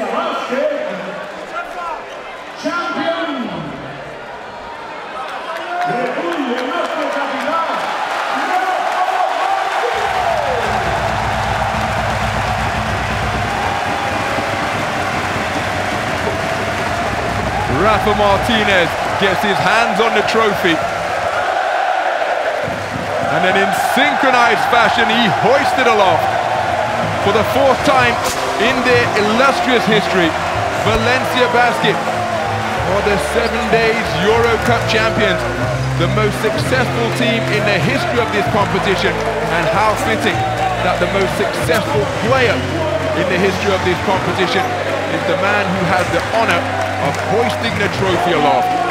Valencia Basket champion de nuestra capital. Rafa Martinez gets his hands on the trophy, and then in synchronized fashion he hoists it aloft. For the fourth time in their illustrious history, Valencia Basket are the 7 Days EuroCup champions, the most successful team in the history of this competition, and how fitting that the most successful player in the history of this competition is the man who has the honor of hoisting the trophy aloft.